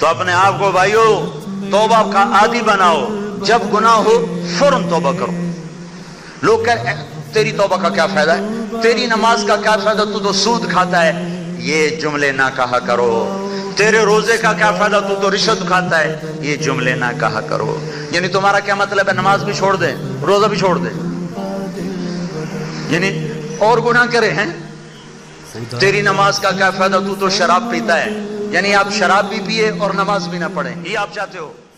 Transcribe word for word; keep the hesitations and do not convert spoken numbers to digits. तो अपने आप को भाइयों तौबा का आदी बनाओ, जब गुनाह हो फौरन तौबा करो। लोग कह तेरी तौबा का क्या फायदा है, तेरी नमाज का क्या फायदा, तू तो सूद खाता है। ये जुमले ना कहा करो। तेरे रोजे का क्या फायदा, तू तो रिश्वत खाता है। ये जुमले ना कहा करो। यानी तुम्हारा क्या मतलब है, नमाज भी छोड़ दे, रोजा भी छोड़ दे, यानी और गुनाह करे हैं। तेरी नमाज का क्या फायदा, तू तो शराब पीता है। यानी आप शराब भी पिए और नमाज भी ना पढ़े, ये आप चाहते हो।